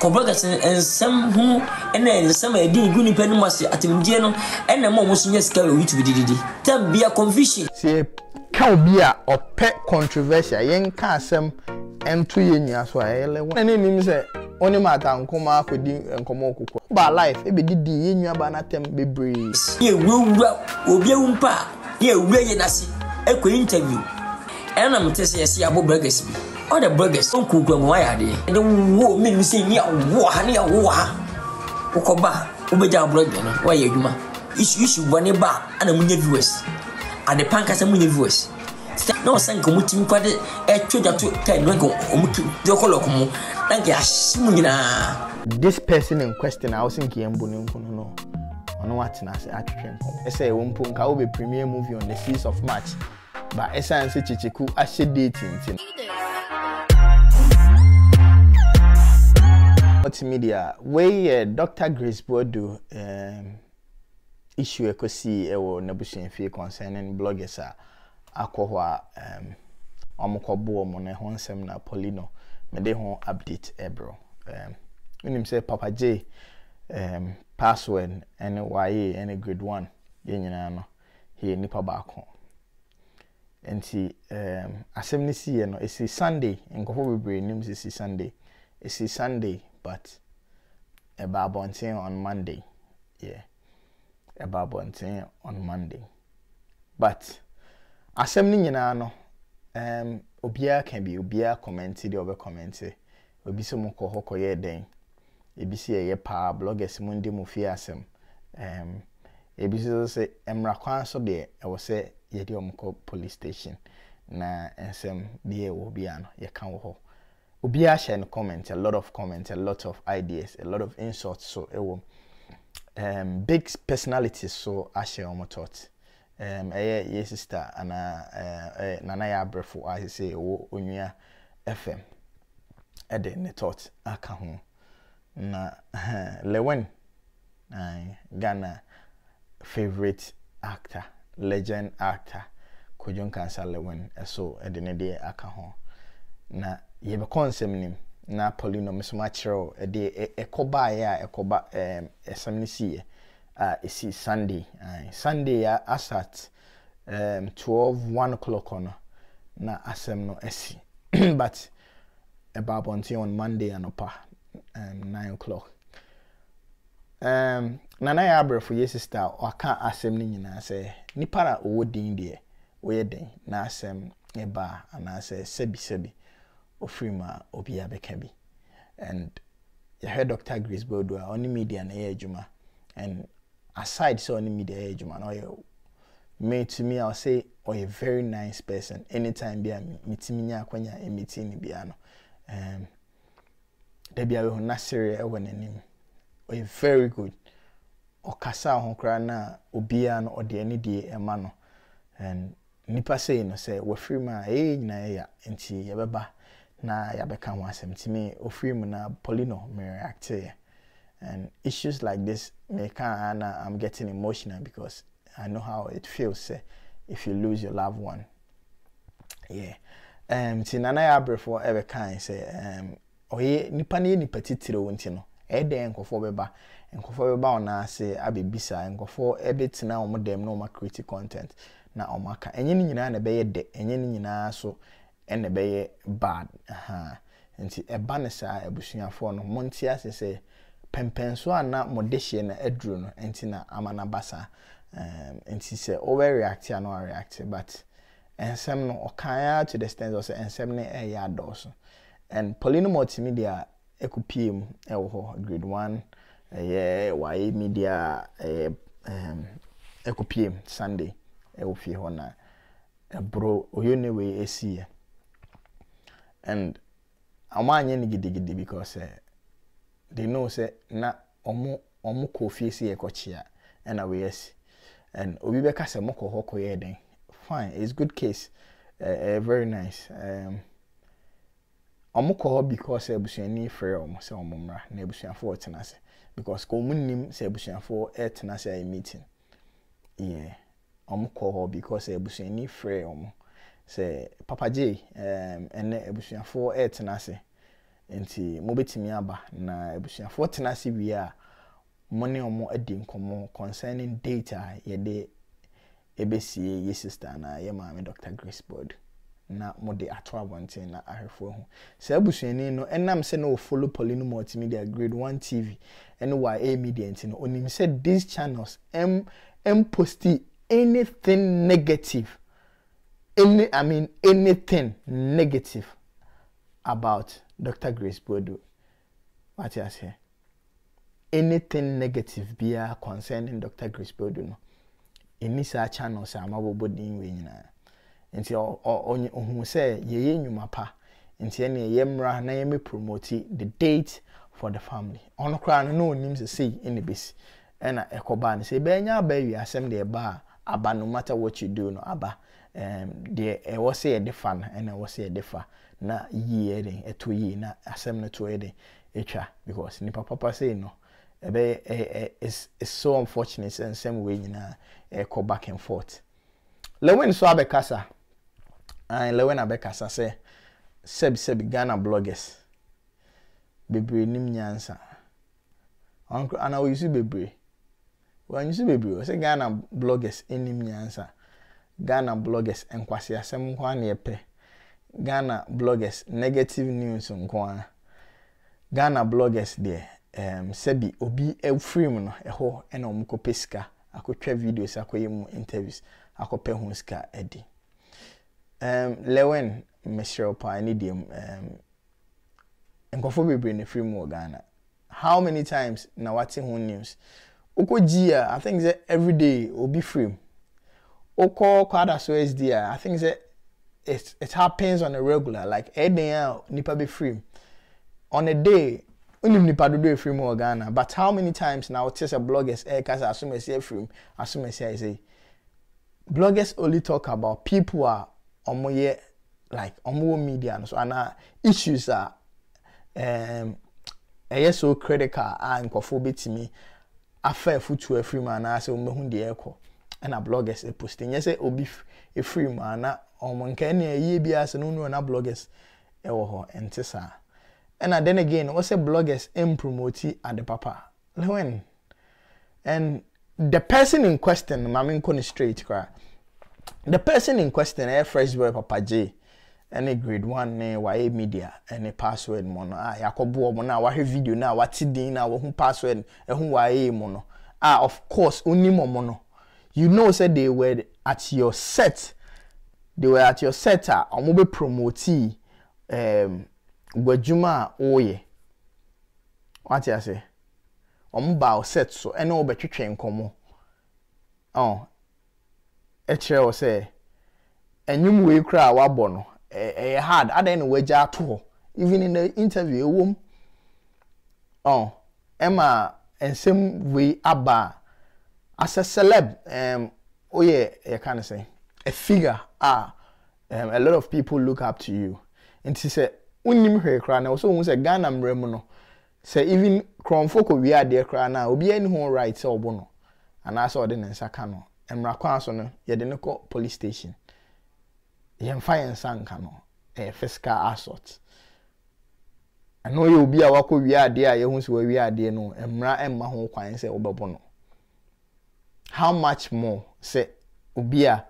Cobra and some who and then some I do good in master at Mjeno and a mom was yes carry which we did. Tell be a confusion. See, Calbia or pet controversial, young Cassam and 2 years as well. And then say, only madam come out with you and come out. But life, if it did the in your banatem be breeze. Ye will be a pa, ye will see a quick interview. And I'm testing a see about burgers. All the burgers don't cook them. Why are they? And the woe mean saying, yeah, war, honey, a war. Okoba, Ubeja blood, why you ma? Issue issue one a bar and a million viewers. And the pancas a million viewers. No sank a mutim quite a trigger to ten rego or mutu, the colocomo, like a shimina. This person in question, I was thinking, I'm going to know. On what I say, I say, one punk, I will be premiere movie on the 6th of March. But I say, Chichiku, I should date him. Multimedia, where Dr. Grace Boadu issue a cosi or Nebusian fee concerning bloggers are Akoha, Amokobo, Monehon Semna, Poleeno, Medehon update Ebro. When him say Papa J, password, NYA, any grade 1, Yenano, he nipper back home. And see, assembly see, no, it's a Sunday, and go for brain names is Sunday. It's a Sunday, but a barbontin on Monday. Yeah, a barbontin on Monday. But assembly, you know, Obia can be Obia commented over commented. Obi so moko hoko ye den. Ebisi ye pa bloggers Monday mufiasem. Ebisi say emrakwan so de. I was say. Yedi omko police station na nsem biye wo bia no ye kan wo ho obi a share comments, a lot of ideas, a lot of insults, so ewo big personalities so a share omo thought eye sister ana nana ya brefo I say wo onua fm e de ne thought aka ho na Lilwin Ghana favorite actor legend actor Kojon Cancer Lilwin so edenede aka ho na ye be concept nim na Poleeno mesoma chero e de ekoba ya ekoba esamnisi ah isi Sunday Sunday ya asat 12:01 ono na asem no esi but about on Monday anopa 9 o'clock Nana Abra for your sister or can't assembly in I say Nipara wooding dear, where day, Nasem, a bar, and I say Sebi Sebi, or Frima, or Biabekabi. And you heard Dr. Grace Boadu only media and Ejuma, and aside so only media Ejuma, or you made to me, I'll say, or a very nice person anytime be a meeting when you're a meeting in Biano. There be a Nasseria when a name. Very good. O kasa honkrana obia no de ani de ema no. And nipa say no say we free ma e nyina ya enti ye beba na ya beka ho asem timi ofree mu na Poleeno me react here. And issues like this make ana I'm getting emotional because I know how it feels if you lose your loved one. Yeah. Tinana ya before ever kind say oye nipa ne nipa titire wo ntino. Ede enkofo beba ona ase abebisa enkofo ebetina omodem na oma create content na omaka enye ni nyina na beye de enye ni nyina so ene beye bad nti eba ne sa ebusuafo no monti ase se pempenso ana modehie na edru no nti na amana basa nti se over react ya no react but ensem no okaya to the extent also ensem ne eya doso and Poleeno Multimedia ekupiem ewo grade 1 ye media ekupiem Sunday ewo fie ho na bro oyone we esie and amanye ni gidigidi because they know say na omo ko fie sie ekochia na we yes and obi be ka se moko ho ko ye den fine it's good case very nice Omuko because Ebusiani Ferrum, some Mumra, Nebusian for Tenase, because Comunim Sebusian for a Tenase meeting. Yeah, Omuko because Ebusiani Ferrum, say Papa J, and Ebusian for a Tenase. Nti mobetimi aba na ebusuafo tena se bia money omo adi nkomo concerning data ye de ebesie ye sister na ye maame Dr. Grace Boadu na mode ato abonten na ahwefo ho se ebusuani no enam se no follow Poleeno Multimedia grade 1 TV NYA media nti no onim se these channels posti anything negative anything negative about Dr. Grace Boadu. What you say? Anything negative beer concerning Dr. Grace Boadu no. Any such channel say amabobo din we nyina. Nti ohun say ye nyuma pa. Nti na ye mra na ye me promote the date for the family. Ono kra no nim say any base. Ena ekoba ni say be nya ba wi asem de ba aba no matter what you do no aba. There was say a fan and I was say a defa. Na ye eden eto ye na asem na to eden etwa because ni papa say no ebe is so unfortunate and same way nyina call back and forth Lilwin so abekasa and Lilwin abekasa say seb Ghana bloggers bebre nim nyansa uncle ana we use bebre when you see bebre say Ghana bloggers enim nyansa Ghana bloggers enkwase asem kwa na epe Ghana bloggers negative news nkwa Ghana bloggers there sebi obi free no eho ena omkope sika akotwa videos akoyemu interviews akope hu sika edi Lilwin Michelle Pani dem nkofo bebre na free mu Ghana how many times na wate hu news ukojia I think that every day obi free ukọ kwada so is there I think that it happens on a regular like edn nipa be free on a day unim nipa do free mo Ghana but how many times now test bloggers cause assume say free assume say bloggers only talk about people are omoye like omo media so ana issues are so critical and kofo to me affair futu free man na say omo hu de ekọ and a bloggers e posting yes obi e free man na omonka na ye bia se no na bloggers e wo ho entesa and then again we say bloggers em promote at the papa Lilwin and the person in question mamin kon straight cry the person in question a fresh boy Papa J any grade 1 na YA media any password mo no yakobo mo na wa video na wa tidin na wo hu password e hu YA mo no of course onimo mo no you know said they were at your set setter omo be promote gwajuma oye what you say omo ba set so ene o betwetwe nkomo etre o say enyum we kra wa bo no hard adan no waja to even in the interview wom emma ensem we aba as a celeb oye you can say a figure a lot of people look up to you and she said unim hwe kra na so hu say Ghana mrem no say even kronfoko we are there kra na obi any ho right say obo no ana say odi nsa ka no emra kwa so no ye de ne ko police station ye mfa nsa nka no fiscal assault ano ye obi a wako we are there ye hu say we are there no emra emma ho kwan say obebo no how much more say obi a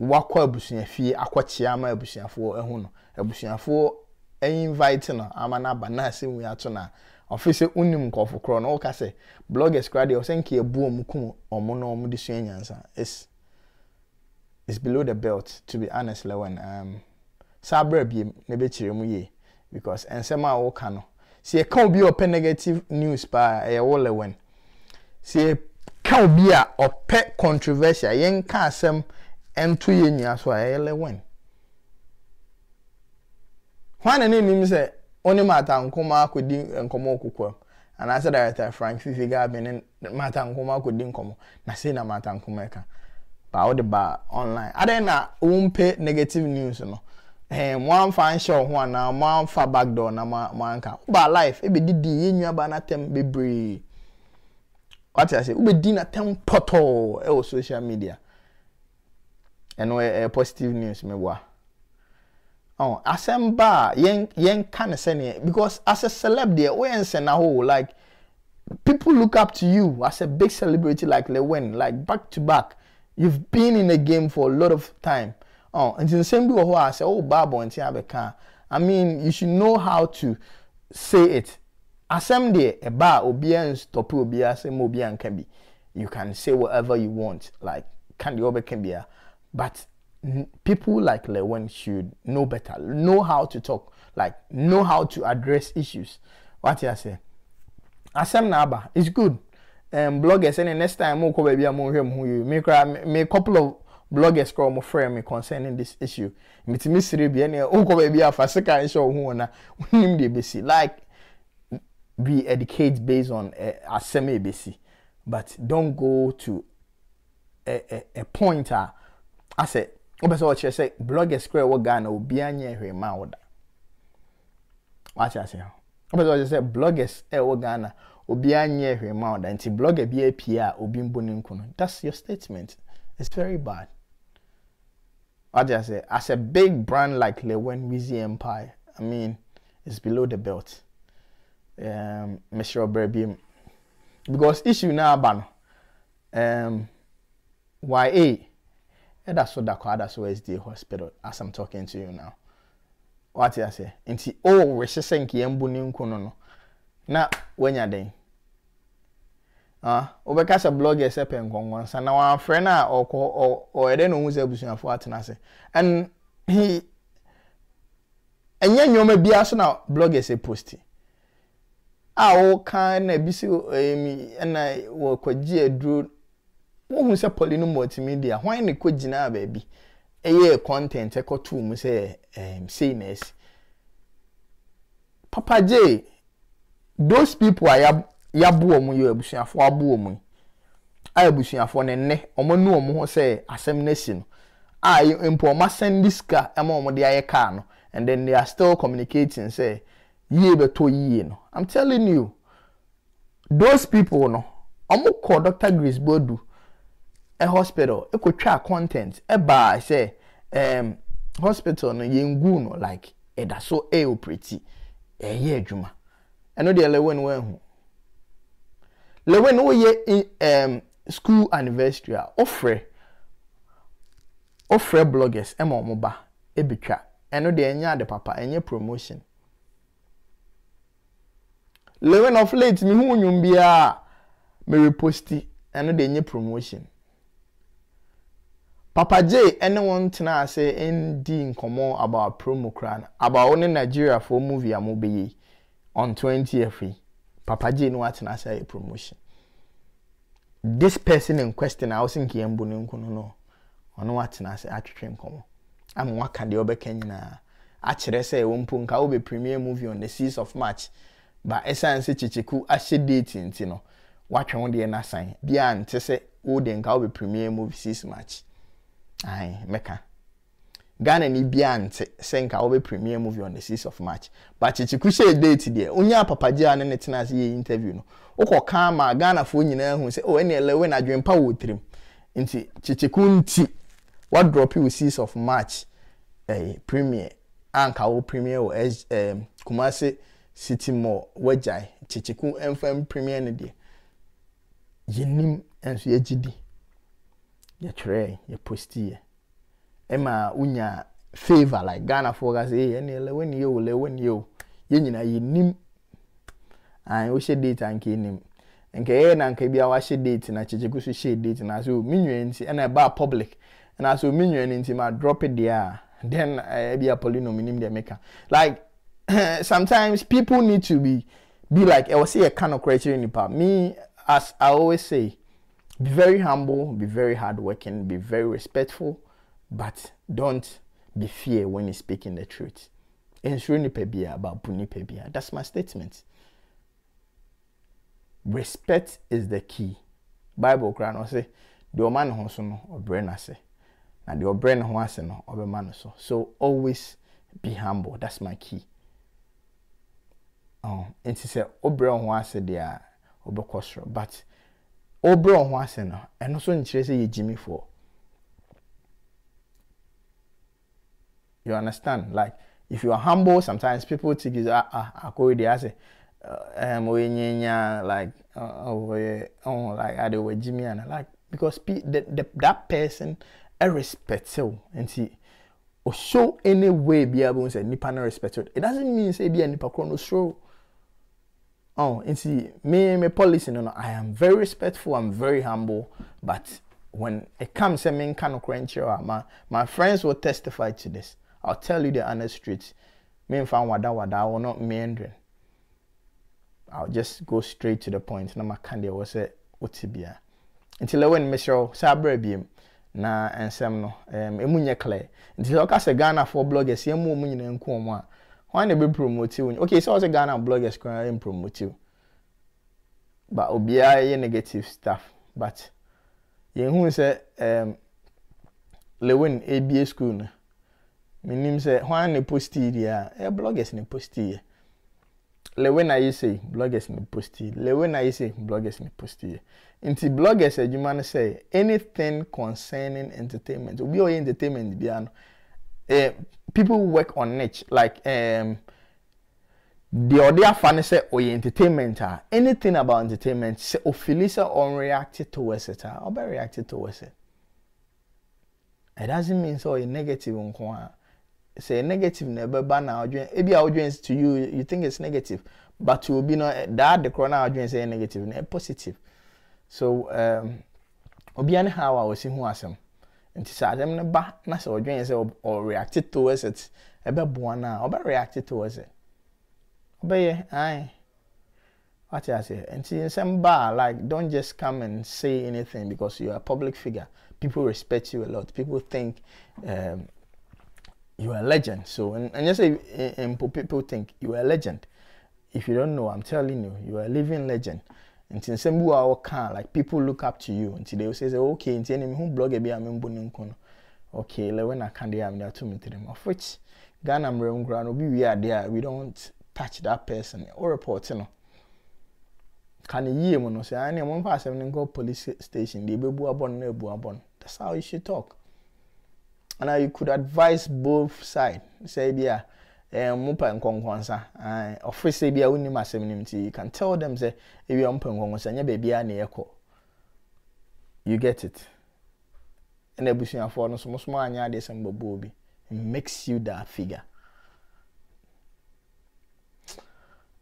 wakwa abusuafie akwakia ma abusuafo ehu no abusuafo invite no amana banase mu ato na office unim kofo kro no ka se bloggers crowd o senke ebu omku omo no omo disu anyansa is below the belt to be honest Lilwin sabra bi me be kire mu ye because ensema wo ka no se ka obi open negative news pa e wo Lilwin se ka obi a ope controversial yen ka asem Ntu ye nya so a Lilwin. Hwan ene nim se oni mata nkoma akodi nkomo okukwa. Ana se director Frank Fifiga benen mata nkoma akodi nkomo. Na se na mata nkoma eka. Ba wo de ba online. Aden na wonpe negative news no. Mo anfa show ho ana mo anfa back door na mo anka. Ba life e be didi ye nwa ba na tem bebre. What I say, we be di na tem poto e o social media. And positive news me wa Oh, as a bar, yen can send it because as a celeb there, we ain't send a whole like people look up to you as a big celebrity like Lilwin, like back to back. You've been in the game for a lot of time. Oh, and the same people who I say, oh, Babo and Tiabeka. I mean, you should know how to say it. Asem de a bar obian stop obia same obian can be. You can say whatever you want, like can the obe can be a but people like Lilwin should know better, know how to talk, like know how to address issues. What you say? Asem naba, it's good. Bloggers and the next time more baby who you make a couple of bloggers call my friend me concerning this issue. It's mystery be any baby for second show who like we educate based on asem ABC, but don't go to a pointer. I said, what you say, blogger square what Ghana will be on your mouth. Watch I say, what you say, bloggers what Ghana will be on your mouth until blogger be a PR or being born. That's your statement. It's very bad. What I say, as a big brand like Lilwin with the empire, I mean, it's below the belt. Mr. Obrebim, because issue now, ban YA. And that's what that's the hospital as I'm talking to you now. What I say? And see, oh, we're saying Kiembunin now, when you're there, overcast a blogger, except and once, and now our friend or I don't know who's able to afford to say. And he and then you may be also now bloggers a posty. I can be so and I will quite dear Drew. Who say Poleeno Multimedia? Why ne could jina baby? A year content, a two muse, sayness. Papa J, those people are yabuomu, you abusing for abuomu. I abusing for nene, or no more say, assemnation. I import must send this car among the Iacano, and then they are still communicating, say, ye be to ye. No, I'm telling you, those people, no, I'm call Dr. Grace Boadu. A hospital, it could track content. A bar, I say, hospital no yenguno like a da so a pretty a year juma. I know the Lilwin oh ye school anniversary offre bloggers emo moba e bitra. I know the enya de papa enye promotion. Lilwin of late me who nyumbia me reposti. I know the enye promotion. Papa J, anyone tonight say anything common about promo crown about only Nigeria for movie I'm obey on 20th. Papa J, no what tonight say a promotion. This person in question, I was thinking I'm born in Kono. On what tonight say I train common. I'm what can the other Kenya actually say one punk I will be premiere movie on the 6th of March, but essence Chichiku actually dating you know what you want the end sign beyond to say oh then I will be premiere movie 6th March. Aye, meka. Ghana ni biante senka obe premiere movie on the 6th of March. But Chichiku date there. Unya Papa J na netina se interview no. Okọ kama Ghana fo nyina hu se oh ene Lilwin adwempa wo trim. Nti Chichiku nti what drop you 6th of March premiere. Anka wo premiere wo Kumasi City Mall wajai Chichiku FM premiere ne there. Yenim enso ye gidi. You try, you post here. Emma, unya favor like Ghana for us, eh? And Lilwin you. You know, you nim. I wish a date and key nim. And Kayan and Kabia was she date and I Chichiku shade date and I saw minions and I bar public. And I saw minion into my drop it there. Then I be a Poleeno minim the maker. Like, sometimes people need to be like, I was say a kind of creature in the pub. Me, as I always say, be very humble, be very hardworking, be very respectful, but don't be fear when you're speaking the truth. That's my statement. Respect is the key. Bible Quran say, "The man who has no brain say, and the brain who has no man so." So always be humble. That's my key. And she said, "Obra who has they are obokosro," but Obron was and also interested Jimmy for. You understand? Like, If you are humble, sometimes people think it's like because that person irrespective and see or show any way be able to say Nippana respected. It doesn't mean say be a Nippakrono show. Oh, and see me policy no, I am very respectful, I'm very humble, but when it comes to me kind of crunchy or my friends will testify to this. I'll tell you the honest truth. Me found wada I will not meandering. I'll just go straight to the point. No my candy was say otibia. Until I went Michelle Sabrebim na and Sam no emunya clear. Until I Ghana for bloggers, yemu munya and kuma. Why they be promoting? Okay, so I was a Ghana bloggers can promote you. But obia negative stuff. But you say Lilwin ABA school na. Minim say when they post here, bloggers ne post here. Lilwin I say bloggers ne post here. Lilwin I say bloggers ne post here. Inti bloggers say you man say anything concerning entertainment. We all entertainment be an. People work on niche like the other fan say or entertainment. Anything about entertainment say or Felisa on reacted towards it or be reacted towards it. It doesn't mean so a negative on say negative never ban our dream. If your audience to you, you think it's negative, but you will be not that the corona audience say negative, and positive. So, anyhow, I was seeing who asem, and to say them never, not so audience or reacted towards it. Ebe buana, or reacted towards it. Obe aye. What I say, and to some bar like don't just come and say anything because you are a public figure. People respect you a lot. People think you are a legend. So, and just say, people think you are a legend. If you don't know, I'm telling you are a living legend. And since some who are can like people look up to you, and they will say, okay, and then who blog be am bununkono. Okay, when I can they am there to meet them. Of which Ghana am ground we are there. We don't touch that person or report you know. Can ye mono say any one person in go police station, they be buabon no buabon. That's how you should talk. And now you could advise both sides. Say, yeah, Mupa and Kongwansa. I offer say, be a winning my 70. You can tell them, say, if you're Mpa and Kongwansa, baby, any echo. You get it. And the bushing of foreigners, most more, and yard is and Bobobi. It makes you that figure.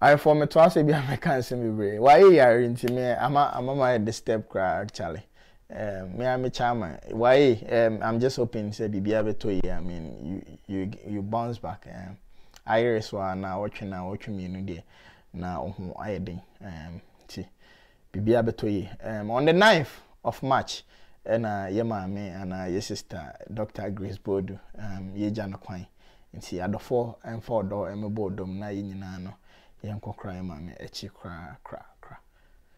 I form a twice a beer, I can't see me brave. Why are you into me? I'm the step cry actually. Me I'm a charmer. Why? I'm just hoping say be able to. I mean, you bounce back. Iris was now watching me in the day. Now I did. Be able to. On the 9th of March, and your mommy and your sister, Dr. Grace Boadu, your Jana Quine. And see, at the 4 and 4 door, and my board dom na yinano.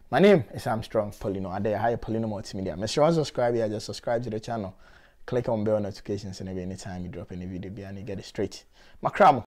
My name is Armstrong Poleeno. I dey hire Poleeno Multimedia. Make sure you subscribe here. Just subscribe to the channel. Click on bell notifications and every time you drop any video, be and you get it straight. Makramo.